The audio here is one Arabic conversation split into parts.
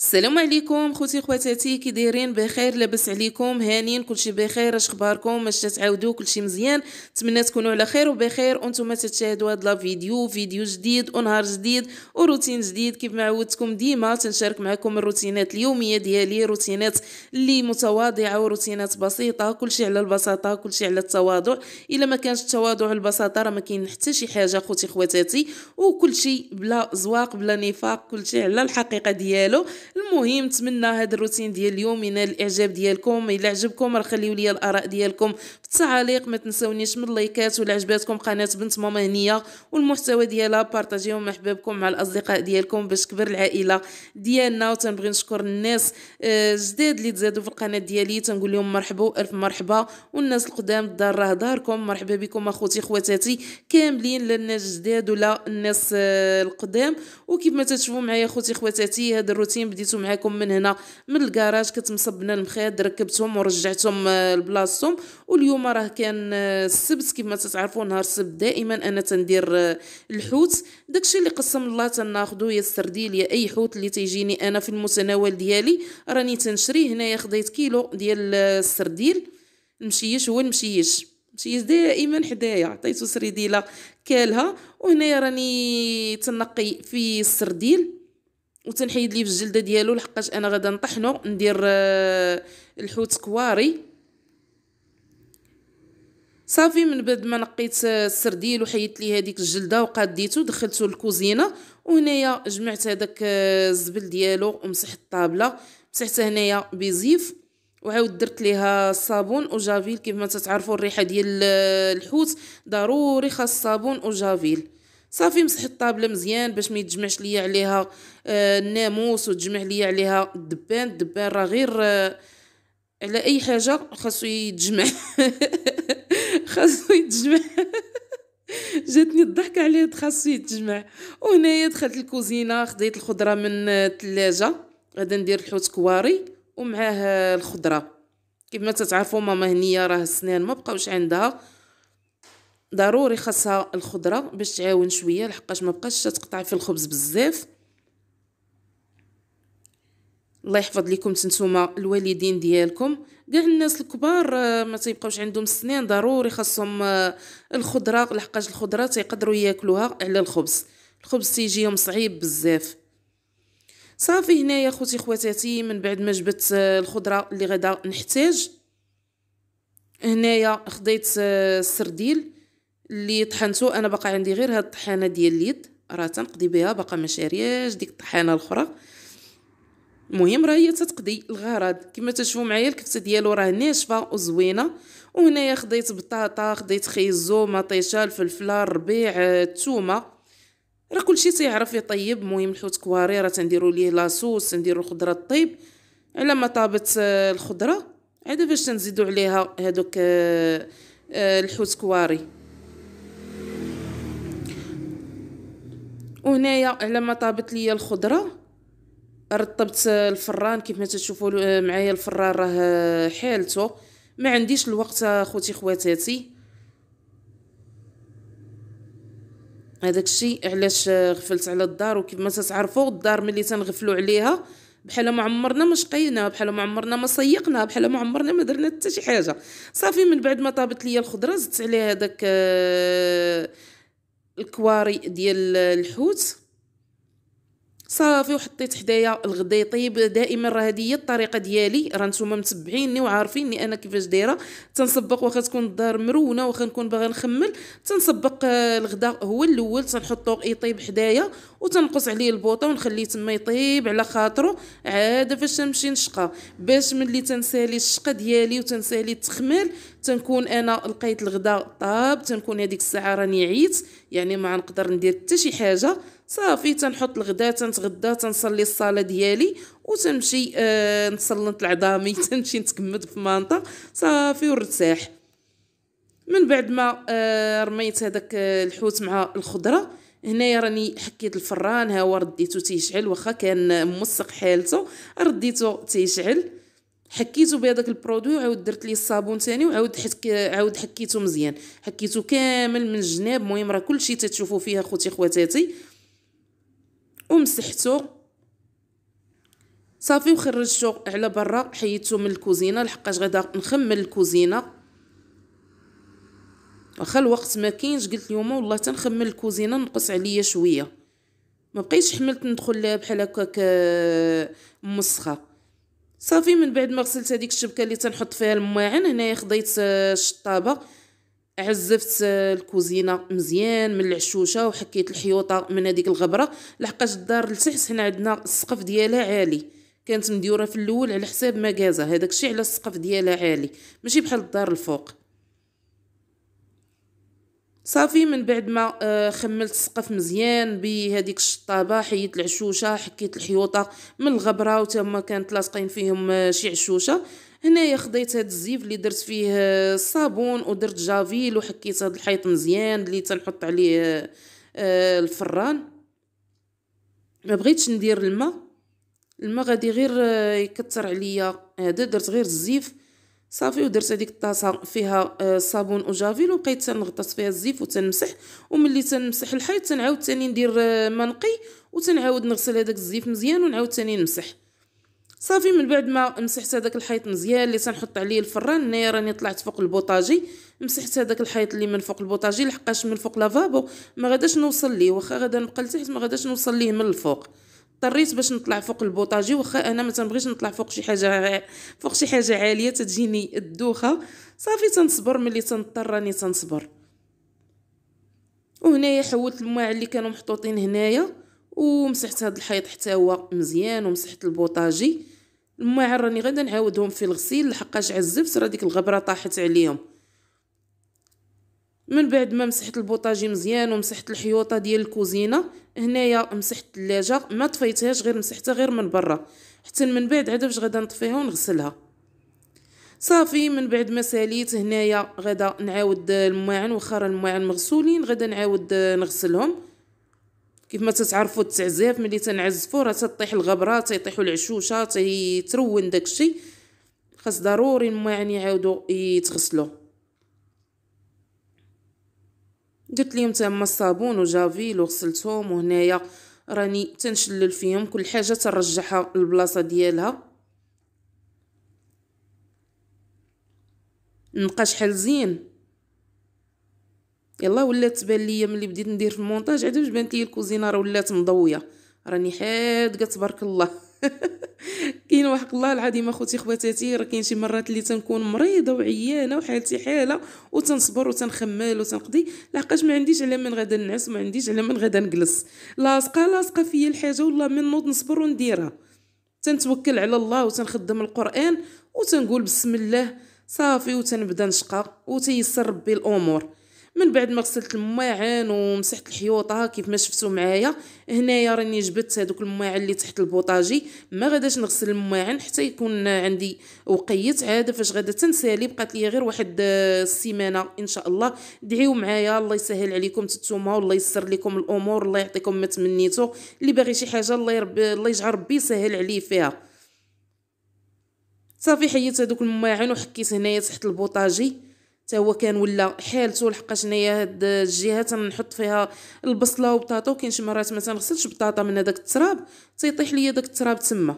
السلام عليكم خوتي خواتاتي، كي دايرين؟ بخير؟ لاباس عليكم؟ هانين؟ كلشي بخير؟ اش اخباركم؟ اش تعاودوا؟ كلشي مزيان؟ نتمنى تكونوا على خير وبخير وانتم تتشاهدوا هاد لا فيديو جديد ونهار جديد وروتين جديد. كيف ما عودتكم ديما تنشارك معكم الروتينات اليوميه ديالي، روتينات اللي متواضعه وروتينات بسيطه، كلشي على البساطه، كلشي على التواضع. الا ما كانش التواضع والبساطه راه ما كاين حتى شي حاجه خوتي خواتاتي، وكلشي بلا زواق بلا نفاق، كلشي على الحقيقه ديالو. المهم نتمنى هذا الروتين ديال اليوم ينال الاعجاب ديالكم. الا عجبكم راه خليو لي الاراء ديالكم في التعاليق، ما تنساونيش من اللايكات، ولا عجباتكم قناه بنت ماما هنيه والمحتوى ديالها بارطاجيوه مع احبابكم مع الاصدقاء ديالكم باش تكبر العائله ديالنا. وتنبغي نشكر الناس الجداد اللي تزادوا في القناه ديالي، تنقول لهم مرحبا الف مرحبا، والناس القدام الدار راه داركم، مرحبا بكم اخوتي خواتاتي كاملين، لا الناس الجداد ولا الناس القدام. وكيف ما تشوفوا معايا اخوتي خواتاتي، هذا الروتين بديتو معاكم من هنا من الكراج، كتمصبنا المخاد ركبتهم ورجعتهم لبلاصتهم. واليوم راه كان السبت كما تتعرفوا، نهار السبت دائما انا تندير الحوت، داكشي اللي قسم الله تناخذو، يا السرديل يا اي حوت اللي تيجيني انا في المتناول ديالي راني تنشريه. هنايا خديت كيلو ديال السرديل المشيش، هو المشيش دائما حدايا، عطيتو سرديله كالها. وهنايا راني تنقي في السرديل وتنحيد ليه في الجلده ديالو، لحقاش انا غادا نطحنو ندير الحوت كواري. صافي من بعد ما نقيت السرديل وحيدت ليه هذيك الجلده وقاديتو، دخلتو للكوزينه وهنايا جمعت هذاك الزبل ديالو ومسحت الطابله، مسحتها هنايا بزيف وعاود درت ليها الصابون وجافيل. كيف ما تتعرفوا الريحه ديال الحوت ضروري خاص صابون وجافيل. صافي مسحت الطابله مزيان باش ما يتجمعش ليا عليها الناموس وتجمع ليا عليها الدبان. الدبان راه غير على اي حاجه خاصو يتجمع خاصو يتجمع جاتني الضحك عليه، خاصو يتجمع. وهنايا دخلت الكوزينه خديت الخضره من الثلاجه، غادي ندير الحوت كواري ومعاه الخضره. كما تتعرفوا ماما هنيه راه السنان ما بقاوش عندها، ضروري خاصها الخضره باش تعاون شويه لحقاش ما بقاش تقطع في الخبز بزاف. الله يحفظ لكم نتوما الوالدين ديالكم، كاع الناس الكبار ما تيبقاوش عندهم السنين، ضروري خاصهم الخضره لحقاش الخضره تيقدروا ياكلوها على الخبز، الخبز تيجيهم صعيب بزاف. صافي هنايا خوتي خواتاتي من بعد ما جبت الخضره اللي غدا نحتاج، هنايا خديت السرديل اللي طحنتو، انا باقا عندي غير هاد الطحانه ديال اليد راه تنقضي بها، باقا ما شارياش ديك الطحانه الاخرى. المهم راه هي تتقضي الغرض. كما تشوفوا معايا الكفته ديالو راه ناشفه وزوينه. وهنايا خديت بطاطا، خديت خيزو، مطيشه، الفلفله، الربيع، الثومه، راه كلشي تيعرف يطيب. المهم الحوت كواري راه تنديروا ليه لاصوص، تنديروا الخضره الطيب، على ما طابت الخضره عاد باش تنزيدوا عليها هذوك الحوت كواري. وهنايا على ما طابت ليا الخضره رطبت الفران. كيف ما تشوفوا معايا الفران راه حالته، ما عنديش الوقت اخوتي خواتاتي، هذاك الشيء علاش غفلت على الدار. وكيف ما تتعرفوا الدار ملي تنغفلوا عليها بحال ما عمرنا ما شقيناها، بحال ما عمرنا ما صيقناها، بحال ما عمرنا ما درنا حتى شي حاجه. صافي من بعد ما طابت ليا الخضره زدت عليها هذاك الكواري ديال الحوت. صافي وحطيت حدايا الغدا يطيب. دائما راه هذه هي الطريقه ديالي، راه نتوما متبعيني وعارفيني انا كيفاش دايره. تنسبق واخا تكون الدار مرونه واخا نكون باغا نخمل، تنسبق الغدا هو الاول، تنحطو يطيب حدايا وتنقص عليه البوطه ونخليه تما يطيب على خاطرو، عاد فاش تنمشي نشقى باش ملي تنسالي الشقه ديالي وتنسالي التخمال تنكون انا لقيت الغدا طاب، تنكون هذيك الساعه راني عييت، يعني ما نقدر ندير حتى شي حاجه. صافي تنحط الغدا، تنتغدى، تنصلي الصلاه ديالي وتنمشي نتسلط العظامي، تنمشي نتكمد في مانطا. صافي ونرتاح. من بعد ما رميت هذاك الحوت مع الخضره، هنايا راني حكيت الفران، ها هو رديتو تيشعل، واخا كان موسق حالته رديتو تيشعل، حكيتو بهذاك البرودوي وعاود درت ليه الصابون ثاني وعاود عاود حكيتو مزيان، حكيتو كامل من الجناب. المهم راه كلشي تتشوفوا فيها خوتي خواتاتي. ومسحتو صافي وخرجتو على برا، حيدتو من الكوزينه لحقاش غدا نخمل الكوزينه، واخا الوقت ما كاينش. قلت اليوم والله تنخمل الكوزينه نقص عليا شويه، ما بقيتش حملت ندخل لها بحال هكاك مسخه. صافي من بعد ما غسلت هذيك الشبكه اللي تنحط فيها الماعن، هنايا خديت الشطابه عزفت الكوزينه مزيان من العشوشه وحكيت الحيوطه من هذيك الغبره، لحقاش الدار لتحت هنا عندنا السقف ديالها عالي، كانت مديوره في الاول على حساب مكازا، هذاك الشيء على السقف ديالها عالي ماشي بحال الدار الفوق. صافي من بعد ما خملت السقف مزيان بهذيك الشطابه، حيت العشوشه حكيت الحيوطه من الغبره وتا هما كانت لاصقين فيهم شي عشوشه. هنايا خديت هاد الزيف اللي درت فيه الصابون ودرت جافيل وحكيت هاد الحيط مزيان اللي تنحط عليه الفران، ما بغيتش ندير الماء غادي غير يكثر عليا، هذا درت غير الزيف. صافي ودرت هذيك الطاسه فيها صابون وجافيل وبقيت تنغطس فيها الزيف وتنمسح، وملي تنمسح الحيط تنعاود ثاني ندير منقي وتنعاود نغسل هذاك الزيف مزيان ونعاود ثاني نمسح. صافي من بعد ما مسحت هذاك الحيط مزيان اللي تنحط عليه الفران، هنايا راني طلعت فوق البوطاجي مسحت هذاك الحيط اللي من فوق البوطاجي، لحقاش من فوق لافابو ما غاداش نوصل ليه، واخا غادا نبقى لتحت ما غاداش نوصل ليه من الفوق، اضطريت باش نطلع فوق البوطاجي. واخا انا ما تنبغيش نطلع فوق شي حاجه عاليه تجيني الدوخه، صافي تنصبر ملي تنضطر راني تنصبر. وهنايا حولت الماعن اللي كانوا محطوطين هنايا ومسحت هذا الحيط حتى هو مزيان ومسحت البوطاجي. الماعن راني غادا نعاودهم في الغسيل لحقاش عزفت راه ديك الغبره طاحت عليهم. من بعد ما مسحت البوطاجي مزيان ومسحت الحيوطه ديال الكوزينه، هنايا مسحت الثلاجه ما طفيتهاش، غير مسحتها غير من برا حتى من بعد عاد باش غادا نطفيها ونغسلها. صافي من بعد ما ساليت هنايا غادا نعاود الماعن، واخا الماعن مغسولين غادا نعاود نغسلهم. كيف ما تتعرفوا التعزيف ملي تنعزفوا راه تطيح الغبره تيطيحوا العشوشه تيترون داكشي، خاص ضروري الماعن يعاودوا يتغسلوا. درت ليهم تما الصابون وجافيل وغسلتهم، وهنايا راني تنشلل فيهم كل حاجه ترجعها للبلاصه ديالها، نبقى شحال زين. يلا ولات تبان ليا ملي بديت ندير في المونتاج، عاد باش بانت ليا الكوزينه راه ولات مضويه، راني حادقه تبارك الله. كاين وحق الله العظيم اخوتي خواتاتي، راه كاين شي مرات اللي تنكون مريضه وعيانه وحالتي حاله وتنصبر وتنخمل وتنقضي، لحقاش ما عنديش على من غدا نعس وما عنديش على من غدا نجلس، لاصقه فيا الحاجه والله من نوض نصبر ونديرها، تنتوكل على الله وتنخدم القران وتنقول بسم الله. صافي وتنبدا نشقى وتيسر ربي الامور. من بعد ما غسلت الماعن ومسحت الحيوطه كيف ما شفتوا معايا، هنايا راني جبدت هذوك الماعن اللي تحت البوطاجي، ما غاداش نغسل الماعن حتى يكون عندي وقيت، عاده فاش غادا تنسالي بقات لي غير واحد السيمانه ان شاء الله. دعيو معايا الله يسهل عليكم تتوما والله يسر لكم الامور، الله يعطيكم ما تمنيتو، اللي باغي شي حاجه الله يجعل ربي يسهل عليه فيها. صافي حيت هذوك الماعن وحكيت هنايا تحت البوطاجي حتى هو كان ولا حالته، لحقاش هنايا هاد الجهه تنحط فيها البصله وبطاطا، وكاين شي مرات ما تنغسلش بطاطا من هذاك التراب تيطيح ليا داك التراب تما.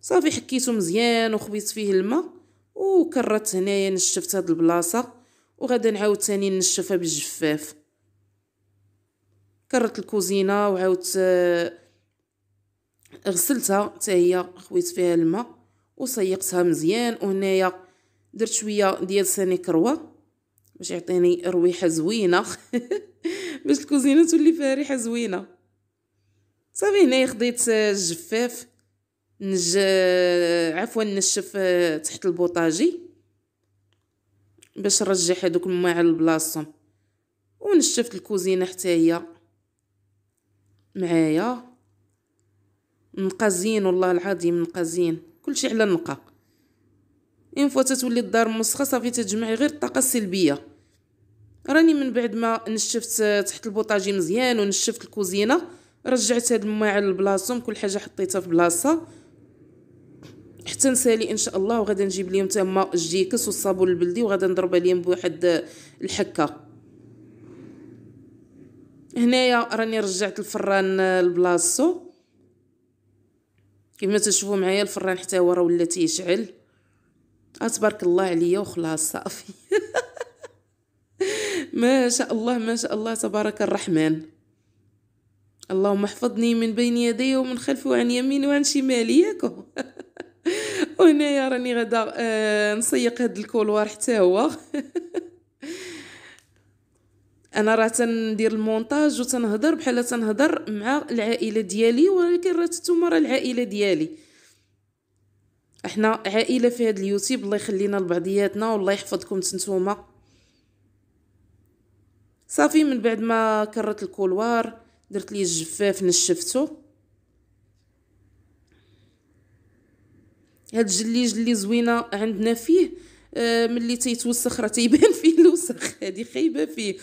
صافي حكيته مزيان وخبيت فيه الماء وكررت هنايا، نشفت هاد البلاصه وغادا نعاود ثاني نشفها بالجفاف. كررت الكوزينه وعاودت غسلتها حتى هي، خويت فيها الماء وسيقتها مزيان. وهنايا درت شويه ديال ساني كروه باش يعطيني رويحه زوينه باش الكوزينه تولي فيها ريحه زوينه. صافي هنايا خديت الجفاف نشف تحت البوطاجي باش نرجع هذوك الماعن لبلاصتهم، ونشفت الكوزينه حتى هي معايا نقى زين والله العظيم نقى زين، كلشي على النقى. ان فوا تتولي الدار مسخه صافي تجمعي غير الطاقه السلبيه. راني من بعد ما نشفت تحت البوطاجي مزيان ونشفت الكوزينه رجعت هاد الماعن لبلاصتهم، كل حاجه حطيتها في بلاصه حتى نسالي ان شاء الله. وغادا نجيب ليهم تما الجيكس والصابون البلدي وغادا نضرب عليهم بواحد الحكه. هنايا راني رجعت الفران لبلاصتو كيف ما تشوفوا معايا الفران حتى هو راه ولا تيشعل. تبارك الله عليا وخلاص صافي. ما شاء الله ما شاء الله تبارك الرحمن. اللهم احفظني من بين يدي ومن خلفي وعن يميني وعن شمالي ياكم. وهنايا راني غدا نسيق هاد الكولوار حتى هو. انا راه تندير المونتاج وتنهضر بحال تنهضر مع العائله ديالي، ولكن راه نتوما راه العائله ديالي. احنا عائله في هاد اليوتيوب، الله يخلينا لبعضياتنا والله يحفظكم نتوما. صافي من بعد ما كرت الكولوار درت ليه الجفاف، نشفتو. هاد الجليج اللي زوينه عندنا فيه ملي تيتوسخ راه تيبان فيه الوسخ، هادي خايبه فيه،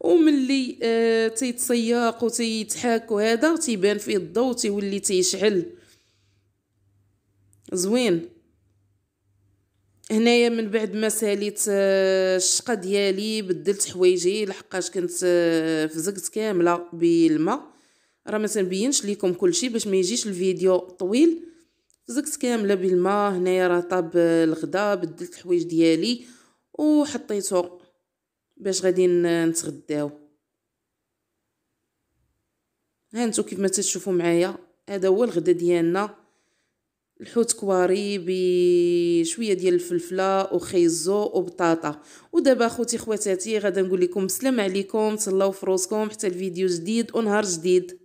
وملي تيتصيق وتيتحاك وهذا تيبان فيه الضوء تيولي تيشعل زوين. هنايا من بعد ما ساليت الشقه ديالي بدلت حوايجي لحقاش كنت فزقت كامله بالماء، راه ما تنبينش ليكم كلشي باش ما يجيش الفيديو طويل. فزقت كامله بالماء. هنايا راه طاب الغدا، بدلت الحوايج ديالي وحطيته باش غادي نتغداو. ها انتم كيف ما تشوفوا معايا هذا هو الغدا ديالنا، الحوت كواري بشويه ديال الفلفله وخيزو وبطاطا. ودابا اخوتي خواتاتي غادي نقول لكم السلام عليكم، تهلاو في روسكم حتى الفيديو جديد ونهار جديد.